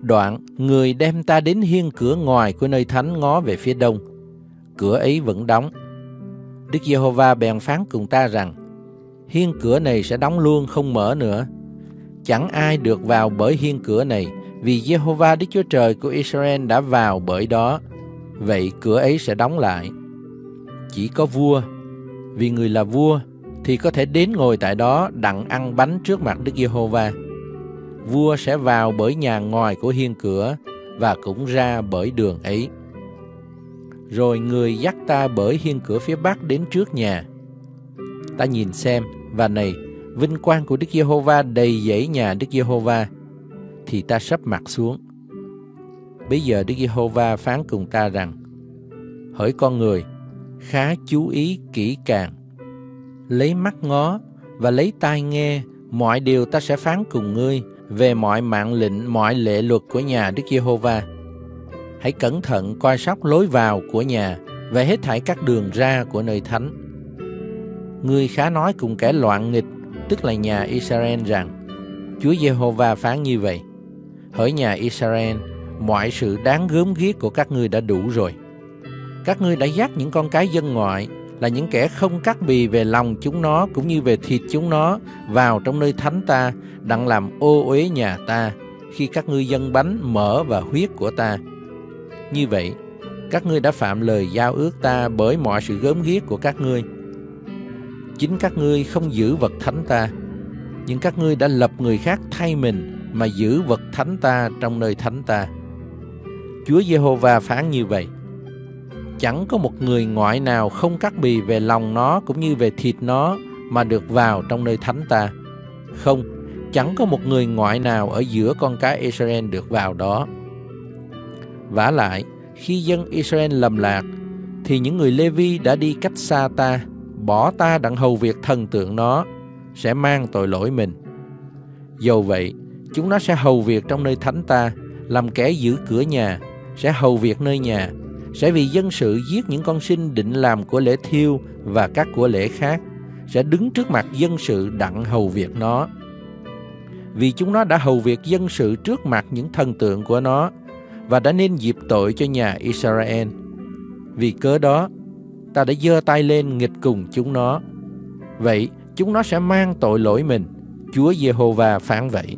Đoạn, người đem ta đến hiên cửa ngoài của nơi thánh ngó về phía đông. Cửa ấy vẫn đóng. Đức Giê-hô-va bèn phán cùng ta rằng, hiên cửa này sẽ đóng luôn, không mở nữa. Chẳng ai được vào bởi hiên cửa này, vì Giê-hô-va Đức Chúa Trời của Israel đã vào bởi đó. Vậy cửa ấy sẽ đóng lại. Chỉ có vua, vì người là vua, thì có thể đến ngồi tại đó đặng ăn bánh trước mặt Đức Giê-hô-va. Vua sẽ vào bởi nhà ngoài của hiên cửa, và cũng ra bởi đường ấy. Rồi người dắt ta bởi hiên cửa phía bắc đến trước nhà. Ta nhìn xem, và này, vinh quang của Đức Giê-hô-va đầy dãy nhà Đức Giê-hô-va. Thì ta sắp mặt xuống. Bây giờ Đức Giê-hô-va phán cùng ta rằng, hỡi con người, khá chú ý kỹ càng, lấy mắt ngó và lấy tai nghe mọi điều ta sẽ phán cùng ngươi về mọi mạng lệnh, mọi lệ luật của nhà Đức Giê-hô-va. Hãy cẩn thận coi sóc lối vào của nhà và hết thảy các đường ra của nơi thánh. Ngươi khá nói cùng kẻ loạn nghịch, tức là nhà Israel rằng, Chúa Giê-hô-va phán như vậy, hỡi nhà Israel, mọi sự đáng gớm ghiếc của các ngươi đã đủ rồi. Các ngươi đã dắt những con cái dân ngoại, là những kẻ không cắt bì về lòng chúng nó cũng như về thịt chúng nó, vào trong nơi thánh ta, đặng làm ô uế nhà ta, khi các ngươi dâng bánh, mỡ và huyết của ta. Như vậy, các ngươi đã phạm lời giao ước ta bởi mọi sự gớm ghiếc của các ngươi. Chính các ngươi không giữ vật thánh ta, nhưng các ngươi đã lập người khác thay mình mà giữ vật thánh ta trong nơi thánh ta. Chúa Giê-hô-va phán như vậy, chẳng có một người ngoại nào không cắt bì về lòng nó cũng như về thịt nó mà được vào trong nơi thánh ta. Không, chẳng có một người ngoại nào ở giữa con cái Israel được vào đó. Vả lại, khi dân Israel lầm lạc, thì những người Lê-vi đã đi cách xa ta, bỏ ta đặng hầu việc thần tượng nó, sẽ mang tội lỗi mình. Dầu vậy, chúng nó sẽ hầu việc trong nơi thánh ta, làm kẻ giữ cửa nhà, sẽ hầu việc nơi nhà, sẽ vì dân sự giết những con sinh định làm của lễ thiêu và các của lễ khác, sẽ đứng trước mặt dân sự đặng hầu việc nó. Vì chúng nó đã hầu việc dân sự trước mặt những thần tượng của nó, và đã nên dịp tội cho nhà Israel. Vì cớ đó, ta đã giơ tay lên nghịch cùng chúng nó. Vậy, chúng nó sẽ mang tội lỗi mình. Chúa Giê-hô-va phán vậy.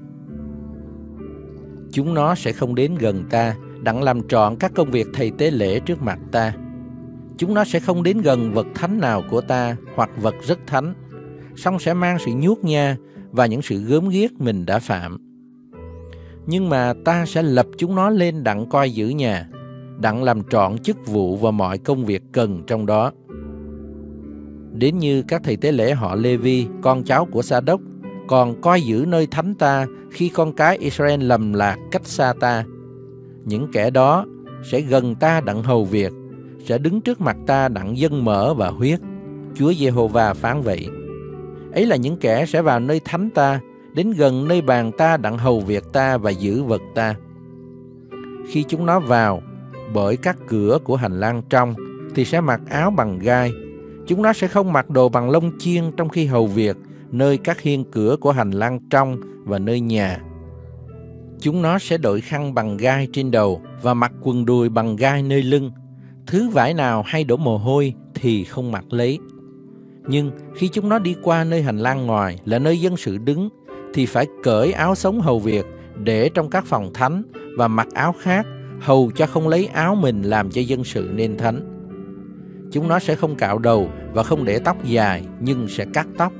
Chúng nó sẽ không đến gần ta, đặng làm trọn các công việc thầy tế lễ trước mặt ta. Chúng nó sẽ không đến gần vật thánh nào của ta, hoặc vật rất thánh, song sẽ mang sự nhuốc nha và những sự gớm ghiếc mình đã phạm. Nhưng mà ta sẽ lập chúng nó lên đặng coi giữ nhà, đặng làm trọn chức vụ và mọi công việc cần trong đó. Đến như các thầy tế lễ họ Lê-vi, con cháu của Sa-đốc, còn coi giữ nơi thánh ta khi con cái Israel lầm lạc cách xa ta. Những kẻ đó sẽ gần ta đặng hầu việc, sẽ đứng trước mặt ta đặng dâng mỡ và huyết. Chúa Giê-hô-va phán vậy. Ấy là những kẻ sẽ vào nơi thánh ta, đến gần nơi bàn ta đặng hầu việc ta và giữ vật ta. Khi chúng nó vào bởi các cửa của hành lang trong, thì sẽ mặc áo bằng gai. Chúng nó sẽ không mặc đồ bằng lông chiên trong khi hầu việc nơi các hiên cửa của hành lang trong và nơi nhà. Chúng nó sẽ đội khăn bằng gai trên đầu và mặc quần đùi bằng gai nơi lưng. Thứ vải nào hay đổ mồ hôi thì không mặc lấy. Nhưng khi chúng nó đi qua nơi hành lang ngoài, là nơi dân sự đứng, thì phải cởi áo sống hầu việc để trong các phòng thánh, và mặc áo khác, hầu cho không lấy áo mình làm cho dân sự nên thánh. Chúng nó sẽ không cạo đầu và không để tóc dài, nhưng sẽ cắt tóc.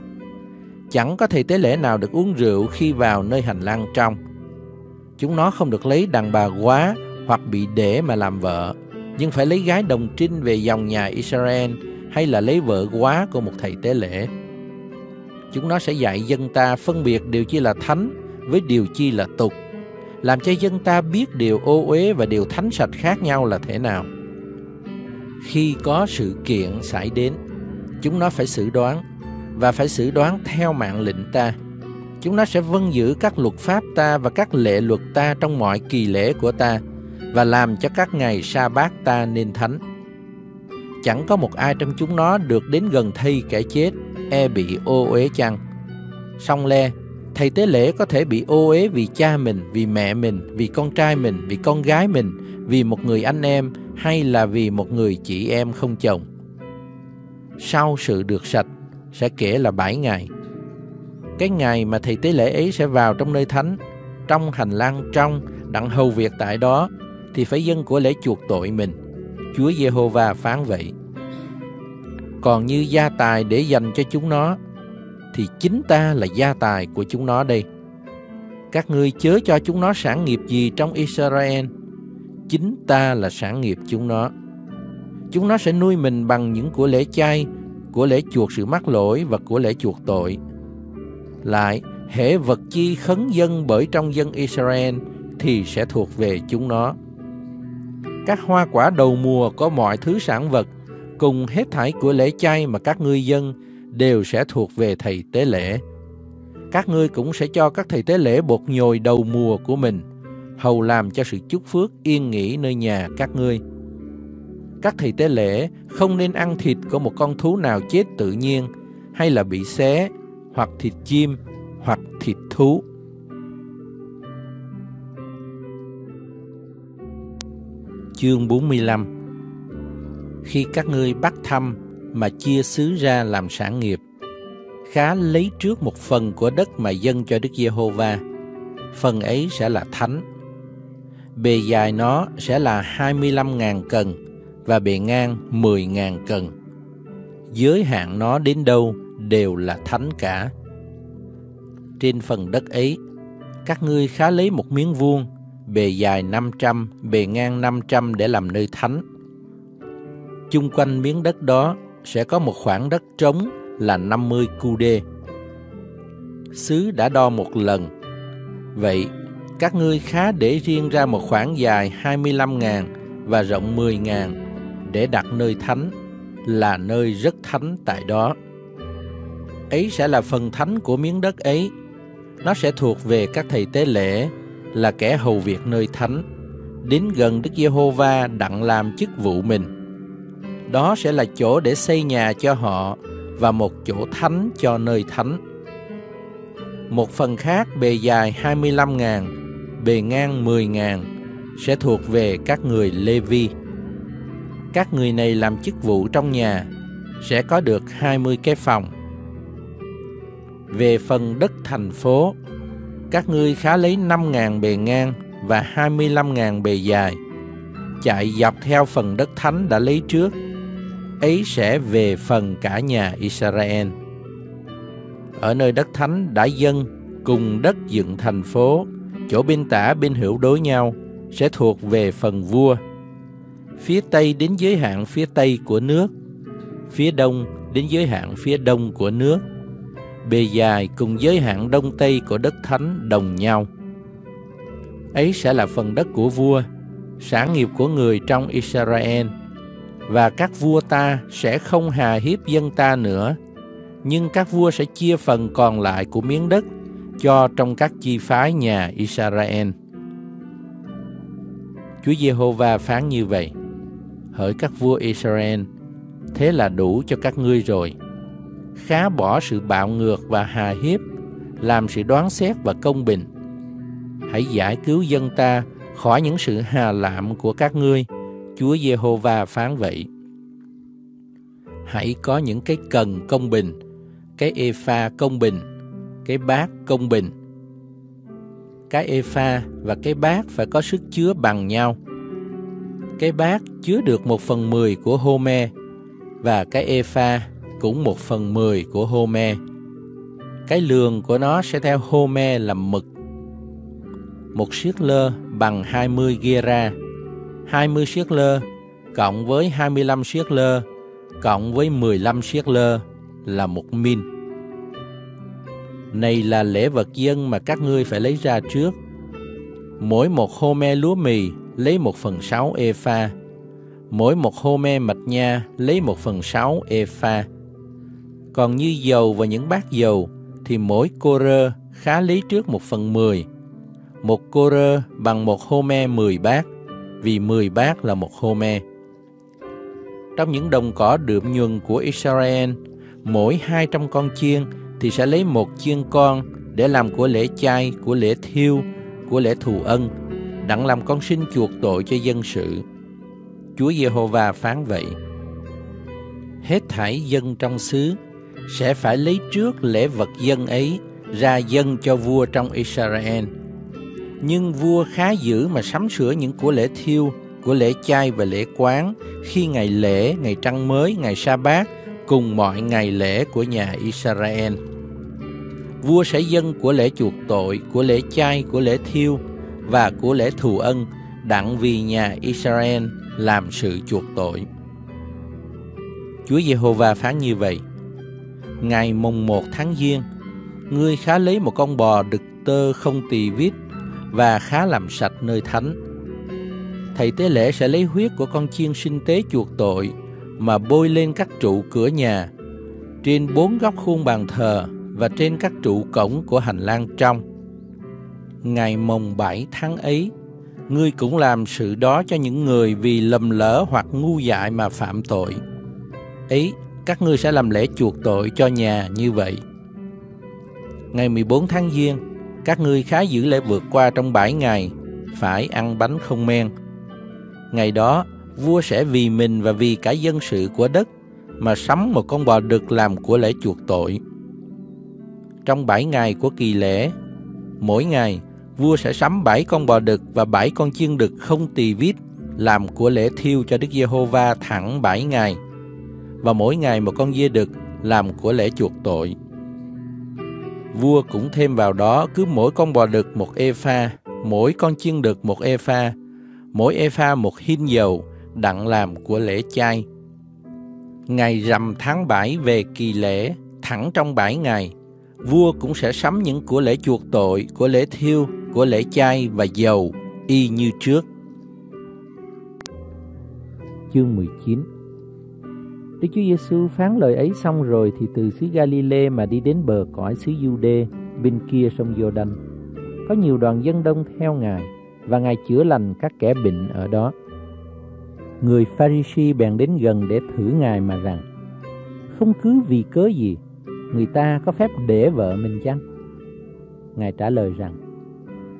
Chẳng có thầy tế lễ nào được uống rượu khi vào nơi hành lang trong. Chúng nó không được lấy đàn bà quá hoặc bị để mà làm vợ, nhưng phải lấy gái đồng trinh về dòng nhà Israel, hay là lấy vợ quá của một thầy tế lễ. Chúng nó sẽ dạy dân ta phân biệt điều chi là thánh với điều chi là tục, làm cho dân ta biết điều ô uế và điều thánh sạch khác nhau là thế nào. Khi có sự kiện xảy đến, chúng nó phải xử đoán, và phải xử đoán theo mạng lệnh ta. Chúng nó sẽ vâng giữ các luật pháp ta và các lệ luật ta trong mọi kỳ lễ của ta, và làm cho các ngày sa bát ta nên thánh. Chẳng có một ai trong chúng nó được đến gần thây kẻ chết, e bị ô uế chăng. Song le, thầy tế lễ có thể bị ô uế vì cha mình, vì mẹ mình, vì con trai mình, vì con gái mình, vì một người anh em, hay là vì một người chị em không chồng. Sau sự được sạch sẽ kể là 7 ngày. Cái ngày mà thầy tế lễ ấy sẽ vào trong nơi thánh, trong hành lang trong, đặng hầu việc tại đó, thì phải dâng của lễ chuộc tội mình. Chúa Giê-hô-va phán vậy. Còn như gia tài để dành cho chúng nó, thì chính ta là gia tài của chúng nó đây. Các ngươi chớ cho chúng nó sản nghiệp gì trong Israel, chính ta là sản nghiệp chúng nó. Chúng nó sẽ nuôi mình bằng những của lễ chay, của lễ chuộc sự mắc lỗi và của lễ chuộc tội. Lại, hễ vật chi khấn dâng bởi trong dân Israel thì sẽ thuộc về chúng nó. Các hoa quả đầu mùa có mọi thứ sản vật, cùng hết thảy của lễ chay mà các ngươi dâng đều sẽ thuộc về thầy tế lễ. Các ngươi cũng sẽ cho các thầy tế lễ bột nhồi đầu mùa của mình, hầu làm cho sự chúc phước yên nghỉ nơi nhà các ngươi. Các thầy tế lễ không nên ăn thịt của một con thú nào chết tự nhiên, hay là bị xé, hoặc thịt chim, hoặc thịt thú. Chương 45. Khi các ngươi bắt thăm mà chia xứ ra làm sản nghiệp, khá lấy trước một phần của đất mà dâng cho Đức Giê-hô-va, phần ấy sẽ là thánh. Bề dài nó sẽ là 25.000 cân, và bề ngang 10.000 cân. Giới hạn nó đến đâu đều là thánh cả. Trên phần đất ấy, các ngươi khá lấy một miếng vuông, bề dài 500, bề ngang 500 để làm nơi thánh. Chung quanh miếng đất đó sẽ có một khoảng đất trống là 50 cu đê. Xứ đã đo một lần. Vậy, các ngươi khá để riêng ra một khoảng dài 25.000 và rộng 10.000 để đặt nơi thánh, là nơi rất thánh tại đó. Ấy sẽ là phần thánh của miếng đất ấy. Nó sẽ thuộc về các thầy tế lễ, là kẻ hầu việc nơi thánh, đến gần Đức Giê-hô-va đặng làm chức vụ mình. Đó sẽ là chỗ để xây nhà cho họ, và một chỗ thánh cho nơi thánh. Một phần khác bề dài 25.000, bề ngang 10.000 sẽ thuộc về các người Lê-vi. Các người này làm chức vụ trong nhà, sẽ có được 20 cái phòng. Về phần đất thành phố, các ngươi khá lấy 5.000 bề ngang và 25.000 bề dài, chạy dọc theo phần đất thánh đã lấy trước. Ấy sẽ về phần cả nhà Israel. Ở nơi đất thánh đã dâng, cùng đất dựng thành phố, chỗ bên tả bên hữu đối nhau, sẽ thuộc về phần vua. Phía tây đến giới hạn phía tây của nước, phía đông đến giới hạn phía đông của nước. Bề dài cùng giới hạn đông tây của đất thánh đồng nhau. Ấy sẽ là phần đất của vua, sản nghiệp của người trong Israel. Và các vua ta sẽ không hà hiếp dân ta nữa, nhưng các vua sẽ chia phần còn lại của miếng đất cho trong các chi phái nhà Israel. Chúa Giê-hô-va phán như vậy: Hỡi các vua Israel, thế là đủ cho các ngươi rồi. Khá bỏ sự bạo ngược và hà hiếp, làm sự đoán xét và công bình. Hãy giải cứu dân ta khỏi những sự hà lạm của các ngươi. Chúa Giê-hô-va phán vậy. Hãy có những cái cần công bình, cái ê-pha công bình, cái bát công bình. Cái ê-pha và cái bát phải có sức chứa bằng nhau. Cái bát chứa được 1/10 của hô-me, và cái ê-pha cũng 1/10 của hô-me. Cái lường của nó sẽ theo hô-me làm mực. 1 siết lơ bằng 20 ghê-ra, 20 siết lơ cộng với 25 siết lơ cộng với 15 siết lơ là 1 min. Này là lễ vật dân mà các ngươi phải lấy ra trước. mỗi một hôme lúa mì lấy 1/6 ê-pha, mỗi một hôme mạch nha lấy 1/6 ê-pha. Còn như dầu và những bát dầu thì mỗi cô-rơ khá lấy trước 1/10. Một cô-rơ bằng 1 hôme 10 bát, vì 10 bát là 1 hôme. Trong những đồng cỏ đượm nhuần của Israel, mỗi 200 con chiên thì sẽ lấy 1 chiên con để làm của lễ chay, của lễ thiêu, của lễ thù ân, đặng làm con sinh chuộc tội cho dân sự. Chúa Giê-hô-va phán vậy: hết thảy dân trong xứ sẽ phải lấy trước lễ vật dân ấy ra dâng cho vua trong Israel. Nhưng vua khá dữ mà sắm sửa những của lễ thiêu, của lễ chay và lễ quán khi ngày lễ, ngày trăng mới, ngày sa-bát cùng mọi ngày lễ của nhà Israel. Vua sẽ dâng của lễ chuộc tội, của lễ chay, của lễ thiêu và của lễ thù ân đặng vì nhà Israel làm sự chuộc tội. Chúa Giê-hô-va phán như vậy: ngày mùng 1 tháng Giêng, ngươi khá lấy 1 con bò đực tơ không tỳ vít và khá làm sạch nơi thánh. Thầy tế lễ sẽ lấy huyết của con chiên sinh tế chuộc tội mà bôi lên các trụ cửa nhà, trên 4 góc khuôn bàn thờ và trên các trụ cổng của hành lang trong. Ngày mồng 7 tháng ấy, ngươi cũng làm sự đó cho những người vì lầm lỡ hoặc ngu dại mà phạm tội. Ấy, các ngươi sẽ làm lễ chuộc tội cho nhà như vậy. Ngày 14 tháng Giêng, các ngươi khá giữ lễ vượt qua trong 7 ngày, phải ăn bánh không men. Ngày đó, vua sẽ vì mình và vì cả dân sự của đất mà sắm 1 con bò đực làm của lễ chuộc tội. Trong 7 ngày của kỳ lễ, mỗi ngày vua sẽ sắm 7 con bò đực và 7 con chiên đực không tì vít làm của lễ thiêu cho Đức Giê-hô-va thẳng 7 ngày, và mỗi ngày 1 con dê đực làm của lễ chuộc tội. Vua cũng thêm vào đó cứ mỗi con bò đực 1 ê-pha, mỗi con chiên đực 1 ê-pha, mỗi ê-pha 1 hin dầu đặng làm của lễ chay. Ngày rằm tháng 7 về kỳ lễ, thẳng trong 7 ngày, vua cũng sẽ sắm những của lễ chuộc tội, của lễ thiêu, của lễ chay và dầu y như trước. Chương 19. Đức Chúa Giêsu phán lời ấy xong rồi thì từ xứ Galilê mà đi đến bờ cõi xứ Giu-đê bên kia sông Giô-đanh. Có nhiều đoàn dân đông theo Ngài, và Ngài chữa lành các kẻ bệnh ở đó. Người Pha-ri-si bèn đến gần để thử Ngài mà rằng: không cứ vì cớ gì người ta có phép để vợ mình chăng? Ngài trả lời rằng: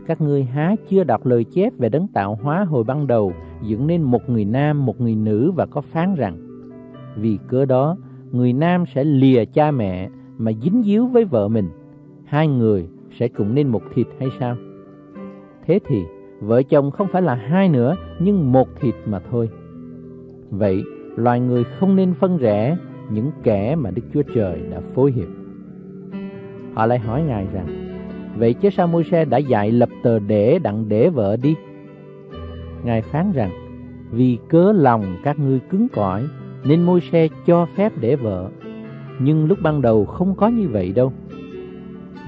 các ngươi há chưa đọc lời chép về đấng tạo hóa hồi ban đầu, dựng nên 1 người nam, 1 người nữ, và có phán rằng: vì cớ đó người nam sẽ lìa cha mẹ mà dính díu với vợ mình, 2 người sẽ cùng nên 1 thịt hay sao? Thế thì vợ chồng không phải là 2 nữa, nhưng 1 thịt mà thôi. Vậy loài người không nên phân rẽ những kẻ mà Đức Chúa Trời đã phối hiệp. Họ lại hỏi Ngài rằng: vậy chứ sao Môi-se đã dạy lập tờ đễ đặng đễ vợ đi? Ngài phán rằng: vì cớ lòng các ngươi cứng cỏi nên Môi-se cho phép đễ vợ, nhưng lúc ban đầu không có như vậy đâu.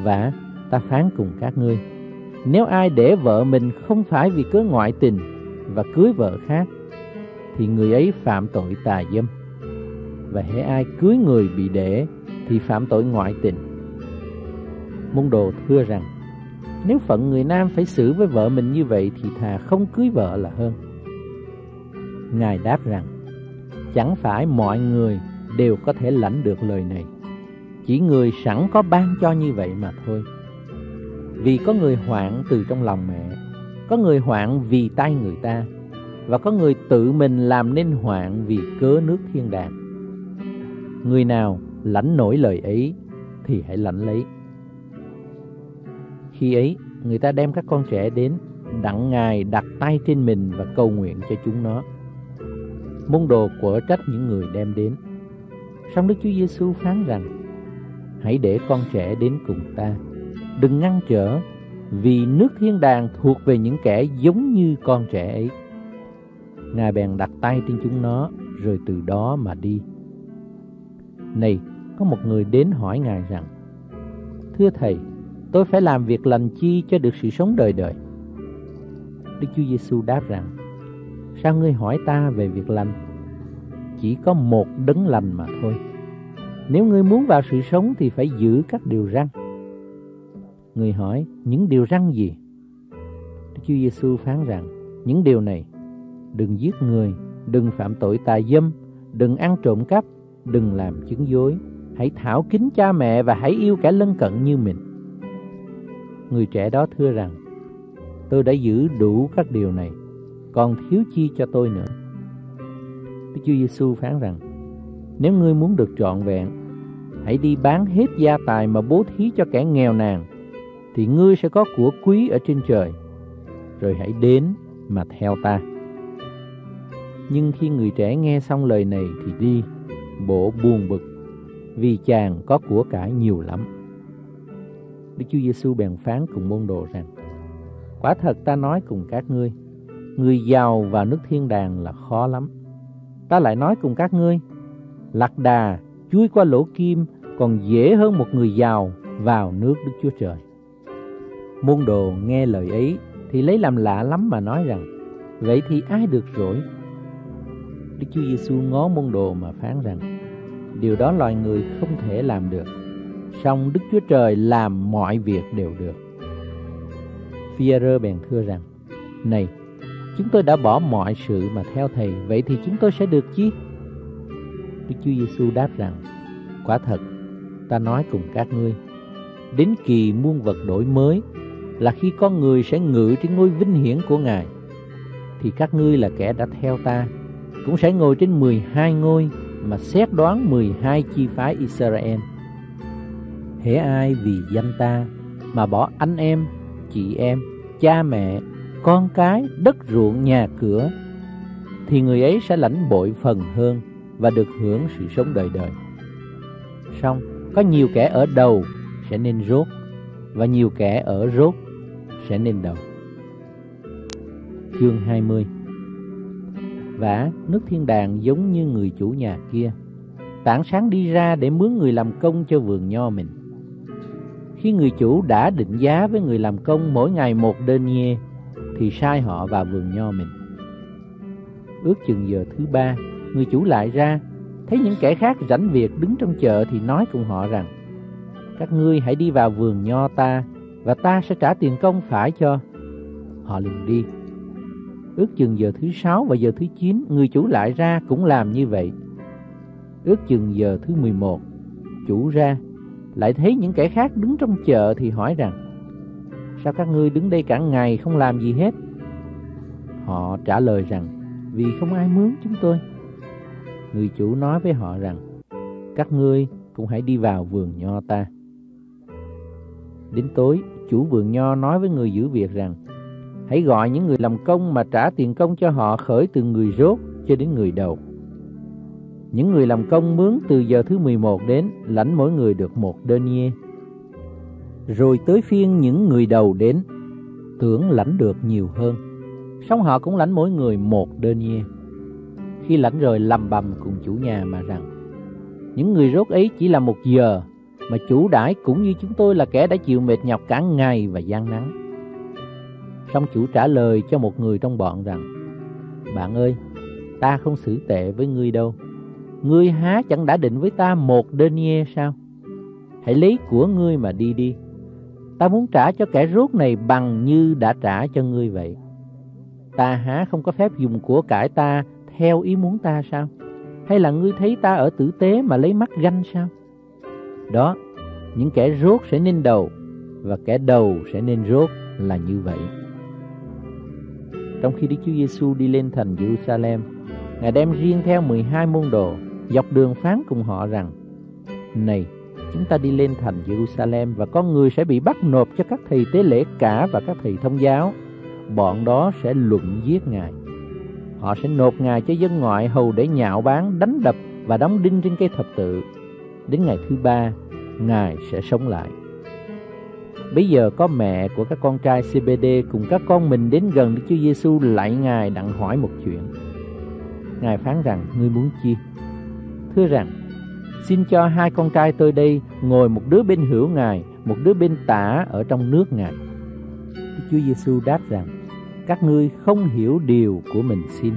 Và ta phán cùng các ngươi, nếu ai đễ vợ mình không phải vì cớ ngoại tình và cưới vợ khác, thì người ấy phạm tội tà dâm. Và hễ ai cưới người bị đễ thì phạm tội ngoại tình. Môn đồ thưa rằng: nếu phận người nam phải xử với vợ mình như vậy thì thà không cưới vợ là hơn. Ngài đáp rằng: chẳng phải mọi người đều có thể lãnh được lời này, chỉ người sẵn có ban cho như vậy mà thôi. Vì có người hoạn từ trong lòng mẹ, có người hoạn vì tay người ta, và có người tự mình làm nên hoạn vì cớ nước thiên đàng. Người nào lãnh nổi lời ấy thì hãy lãnh lấy. Khi ấy người ta đem các con trẻ đến, đặng Ngài đặt tay trên mình và cầu nguyện cho chúng nó. Môn đồ quở trách những người đem đến. Song Đức Chúa Giêsu phán rằng: hãy để con trẻ đến cùng ta, đừng ngăn trở, vì nước thiên đàng thuộc về những kẻ giống như con trẻ ấy. Ngài bèn đặt tay trên chúng nó, rồi từ đó mà đi. Này, có một người đến hỏi Ngài rằng: thưa Thầy, tôi phải làm việc lành chi cho được sự sống đời đời? Đức Chúa Giêsu đáp rằng: Sao ngươi hỏi ta về việc lành? Chỉ có một đấng lành mà thôi. Nếu ngươi muốn vào sự sống thì phải giữ các điều răn. Người hỏi: Những điều răn gì? Đức Chúa Giêsu phán rằng: Những điều này: đừng giết người, đừng phạm tội tà dâm, đừng ăn trộm cắp, đừng làm chứng dối, hãy thảo kính cha mẹ và hãy yêu kẻ lân cận như mình. Người trẻ đó thưa rằng: Tôi đã giữ đủ các điều này, còn thiếu chi cho tôi nữa? Đức Chúa Giêsu phán rằng: Nếu ngươi muốn được trọn vẹn, hãy đi bán hết gia tài mà bố thí cho kẻ nghèo nàn, thì ngươi sẽ có của quý ở trên trời. Rồi hãy đến mà theo ta. Nhưng khi người trẻ nghe xong lời này thì đi, bộ buồn bực, vì chàng có của cải nhiều lắm. Đức Chúa Giêsu bèn phán cùng môn đồ rằng: Quả thật ta nói cùng các ngươi, người giàu vào nước thiên đàng là khó lắm. Ta lại nói cùng các ngươi, lạc đà chui qua lỗ kim còn dễ hơn một người giàu vào nước Đức Chúa Trời. Môn đồ nghe lời ấy thì lấy làm lạ lắm mà nói rằng: Vậy thì ai được rỗi? Đức Chúa Giêsu ngó môn đồ mà phán rằng: Điều đó loài người không thể làm được, song Đức Chúa Trời làm mọi việc đều được. Phi-e-rơ bèn thưa rằng: Này, chúng tôi đã bỏ mọi sự mà theo Thầy, vậy thì chúng tôi sẽ được chi? Đức Chúa Giêsu đáp rằng: Quả thật, ta nói cùng các ngươi, đến kỳ muôn vật đổi mới, là khi con người sẽ ngự trên ngôi vinh hiển của Ngài, thì các ngươi là kẻ đã theo ta, cũng sẽ ngồi trên 12 ngôi mà xét đoán 12 chi phái Israel. Hễ ai vì danh ta mà bỏ anh em, chị em, cha mẹ, con cái, đất ruộng, nhà cửa, thì người ấy sẽ lãnh bội phần hơn và được hưởng sự sống đời đời. Song có nhiều kẻ ở đầu sẽ nên rốt, và nhiều kẻ ở rốt sẽ nên đầu. Chương 20. Vả, nước thiên đàng giống như người chủ nhà kia, tảng sáng đi ra để mướn người làm công cho vườn nho mình. Khi người chủ đã định giá với người làm công mỗi ngày một đên nhê, thì sai họ vào vườn nho mình. Ước chừng giờ thứ ba, người chủ lại ra, thấy những kẻ khác rảnh việc đứng trong chợ thì nói cùng họ rằng: Các ngươi hãy đi vào vườn nho ta, và ta sẽ trả tiền công phải cho. Họ liền đi. Ước chừng giờ thứ sáu và giờ thứ chín, người chủ lại ra cũng làm như vậy. Ước chừng giờ thứ 11, chủ ra, lại thấy những kẻ khác đứng trong chợ thì hỏi rằng: Sao các ngươi đứng đây cả ngày không làm gì hết? Họ trả lời rằng: Vì không ai mướn chúng tôi. Người chủ nói với họ rằng: Các ngươi cũng hãy đi vào vườn nho ta. Đến tối, chủ vườn nho nói với người giữ việc rằng: Hãy gọi những người làm công mà trả tiền công cho họ, khởi từ người rốt cho đến người đầu. Những người làm công mướn từ giờ thứ 11 đến, lãnh mỗi người được một đên nhê. Rồi tới phiên những người đầu đến, tưởng lãnh được nhiều hơn, song họ cũng lãnh mỗi người một đên nhê. Khi lãnh rồi lầm bầm cùng chủ nhà mà rằng: Những người rốt ấy chỉ làm một giờ, mà chủ đãi cũng như chúng tôi là kẻ đã chịu mệt nhọc cả ngày và gian nắng. Song chủ trả lời cho một người trong bọn rằng: Bạn ơi, ta không xử tệ với ngươi đâu. Ngươi há chẳng đã định với ta một đên nhê sao? Hãy lấy của ngươi mà đi đi. Ta muốn trả cho kẻ rốt này bằng như đã trả cho ngươi vậy. Ta há không có phép dùng của cải ta theo ý muốn ta sao? Hay là ngươi thấy ta ở tử tế mà lấy mắt ganh sao? Đó, những kẻ rốt sẽ nên đầu, và kẻ đầu sẽ nên rốt là như vậy. Trong khi Đức Chúa Giêsu đi lên thành Giê-ru-sa-lem, Ngài đem riêng theo 12 môn đồ, dọc đường phán cùng họ rằng: Này, chúng ta đi lên thành Giê-ru-sa-lem, và con người sẽ bị bắt nộp cho các thầy tế lễ cả và các thầy thông giáo. Bọn đó sẽ luận giết Ngài. Họ sẽ nộp Ngài cho dân ngoại hầu để nhạo báng, đánh đập và đóng đinh trên cây thập tự. Đến ngày thứ ba, Ngài sẽ sống lại. Bây giờ có mẹ của các con trai CBD cùng các con mình đến gần Đức Chúa Giêsu lạy Ngài đặng hỏi một chuyện. Ngài phán rằng: Ngươi muốn chi? Thưa rằng: Xin cho hai con trai tôi đây ngồi một đứa bên hữu Ngài, một đứa bên tả ở trong nước Ngài. Đức Chúa Giêsu đáp rằng: các ngươi không hiểu điều của mình xin.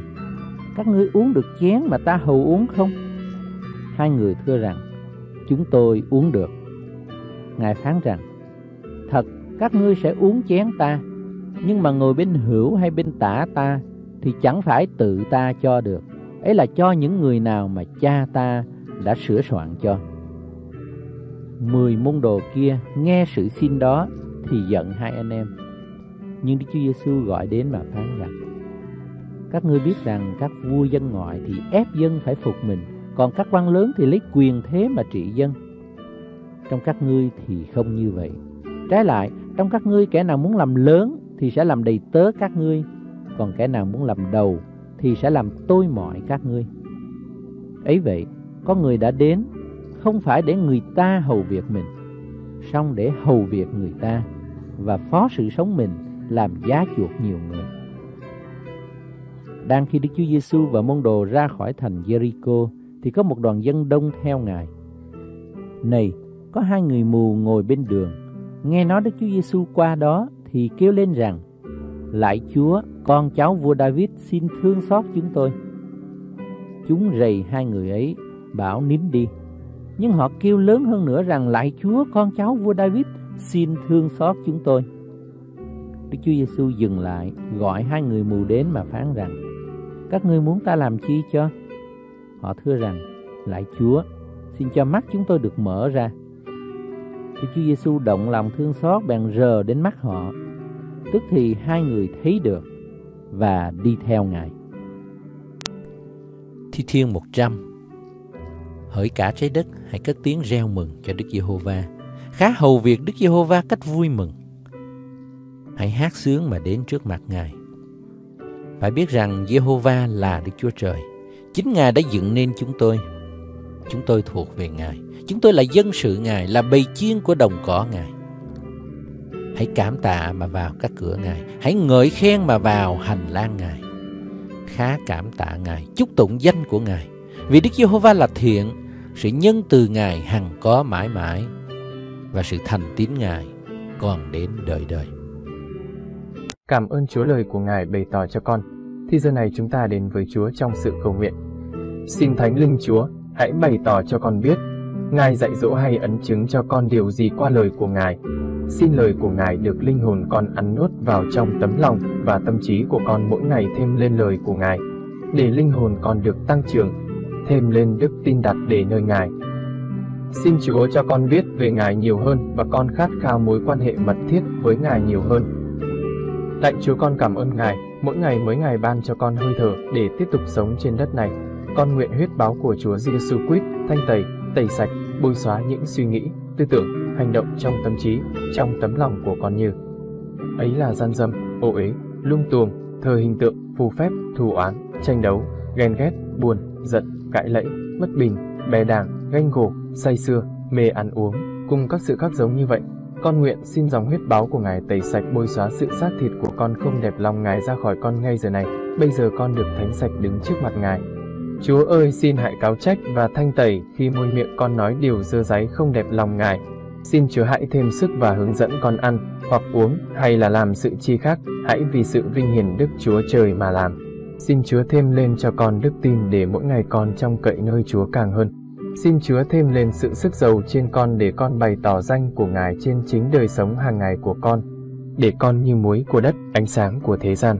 Các ngươi uống được chén mà ta hầu uống không? Hai người thưa rằng, chúng tôi uống được. Ngài phán rằng, thật các ngươi sẽ uống chén ta, nhưng mà ngồi bên hữu hay bên tả ta thì chẳng phải tự ta cho được, ấy là cho những người nào mà cha ta đã sửa soạn cho. 10 môn đồ kia nghe sự xin đó thì giận hai anh em. Nhưng Đức Chúa Giêsu gọi đến và phán rằng, các ngươi biết rằng các vua dân ngoại thì ép dân phải phục mình, còn các quan lớn thì lấy quyền thế mà trị dân. Trong các ngươi thì không như vậy. Trái lại, trong các ngươi kẻ nào muốn làm lớn thì sẽ làm đầy tớ các ngươi, còn kẻ nào muốn làm đầu thì sẽ làm tôi mọi các ngươi. Ấy vậy, có người đã đến không phải để người ta hầu việc mình, song để hầu việc người ta và phó sự sống mình làm giá chuộc nhiều người. Đang khi Đức Chúa Giêsu và môn đồ ra khỏi thành Jericho thì có một đoàn dân đông theo Ngài. Này, có hai người mù ngồi bên đường, nghe nói Đức Chúa Giêsu qua đó thì kêu lên rằng, lạy Chúa, con cháu vua David, xin thương xót chúng tôi. Chúng rầy hai người ấy, bảo nín đi. Nhưng họ kêu lớn hơn nữa rằng, lạy Chúa, con cháu vua David, xin thương xót chúng tôi. Đức Chúa Giêsu dừng lại, gọi hai người mù đến mà phán rằng, các ngươi muốn ta làm chi cho? Họ thưa rằng, lạy Chúa, xin cho mắt chúng tôi được mở ra. Đức Chúa Giêsu động lòng thương xót, bèn rờ đến mắt họ. Tức thì hai người thấy được và đi theo Ngài. Thi-thiên 100. Hỡi cả trái đất, hãy cất tiếng reo mừng cho Đức Giê-hô-va. Khá hầu việc Đức Giê-hô-va cách vui mừng. Hãy hát sướng mà đến trước mặt Ngài. Phải biết rằng Giê-hô-va là Đức Chúa Trời. Chính Ngài đã dựng nên chúng tôi. Chúng tôi thuộc về Ngài. Chúng tôi là dân sự Ngài, là bầy chiên của đồng cỏ Ngài. Hãy cảm tạ mà vào các cửa Ngài. Hãy ngợi khen mà vào hành lang Ngài. Khá cảm tạ Ngài, chúc tụng danh của Ngài. Vì Đức Giê-hô-va là thiện, sự nhân từ Ngài hằng có mãi mãi, và sự thành tín Ngài còn đến đời đời. Cảm ơn Chúa, lời của Ngài bày tỏ cho con. Thì giờ này chúng ta đến với Chúa trong sự cầu nguyện. Xin Thánh Linh Chúa, hãy bày tỏ cho con biết Ngài dạy dỗ hay ấn chứng cho con điều gì qua lời của Ngài. Xin lời của Ngài được linh hồn con ăn nuốt vào trong tấm lòng và tâm trí của con mỗi ngày thêm lên lời của Ngài, để linh hồn con được tăng trưởng, thêm lên đức tin đặt để nơi Ngài. Xin Chúa cho con biết về Ngài nhiều hơn và con khát khao mối quan hệ mật thiết với Ngài nhiều hơn. Lạy Chúa, con cảm ơn Ngài, mỗi ngày mới Ngài ban cho con hơi thở để tiếp tục sống trên đất này. Con nguyện huyết báo của Chúa Giêsu Christ thanh tẩy, tẩy sạch, bôi xóa những suy nghĩ, tư tưởng, hành động trong tâm trí, trong tấm lòng của con như ấy là gian dâm, ô uế, lung tuồng, thờ hình tượng, phù phép, thù oán, tranh đấu, ghen ghét, buồn, giận, cãi lẫy, bất bình, bè đảng, ganh gổ, say sưa, mê ăn uống, cùng các sự khác giống như vậy. Con nguyện xin dòng huyết báo của Ngài tẩy sạch, bôi xóa sự xác thịt của con không đẹp lòng Ngài ra khỏi con ngay giờ này. Bây giờ con được thánh sạch đứng trước mặt Ngài. Chúa ơi, xin hãy cáo trách và thanh tẩy khi môi miệng con nói điều dơ dáy không đẹp lòng Ngài. Xin Chúa hãy thêm sức và hướng dẫn con ăn, hoặc uống, hay là làm sự chi khác, hãy vì sự vinh hiển Đức Chúa Trời mà làm. Xin Chúa thêm lên cho con đức tin để mỗi ngày con trông cậy nơi Chúa càng hơn. Xin Chúa thêm lên sự sức giàu trên con để con bày tỏ danh của Ngài trên chính đời sống hàng ngày của con, để con như muối của đất, ánh sáng của thế gian.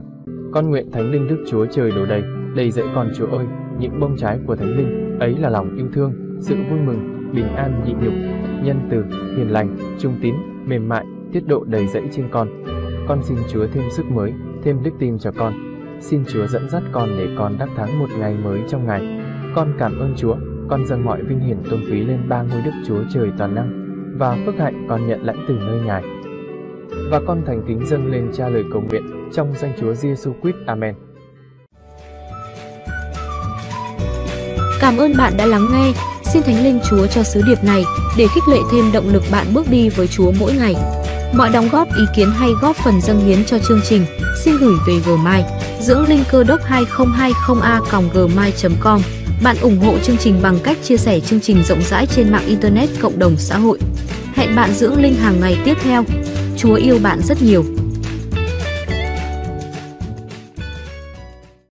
Con nguyện Thánh Linh Đức Chúa Trời đổ đầy, đầy dẫy con. Chúa ơi, những bông trái của Thánh Linh, ấy là lòng yêu thương, sự vui mừng, bình an nhịn nhục, nhân từ, hiền lành, trung tín, mềm mại, tiết độ đầy dẫy trên con. Con xin Chúa thêm sức mới, thêm đức tin cho con. Xin Chúa dẫn dắt con để con đắc thắng một ngày mới trong Ngày. Con cảm ơn Chúa, con dâng mọi vinh hiển tôn quý lên ba ngôi Đức Chúa Trời toàn năng, và phước hạnh con nhận lãnh từ nơi Ngài. Và con thành kính dâng lên Cha lời cầu nguyện trong danh Chúa Giêsu Christ. Amen. Cảm ơn bạn đã lắng nghe. Xin Thánh Linh Chúa cho sứ điệp này để khích lệ thêm động lực bạn bước đi với Chúa mỗi ngày. Mọi đóng góp, ý kiến hay góp phần dâng hiến cho chương trình xin gửi về Gmail Dưỡng Linh Cơ Đốc 2020a@gmail.com. Bạn ủng hộ chương trình bằng cách chia sẻ chương trình rộng rãi trên mạng internet, cộng đồng xã hội. Hẹn bạn Dưỡng Linh hàng ngày tiếp theo. Chúa yêu bạn rất nhiều.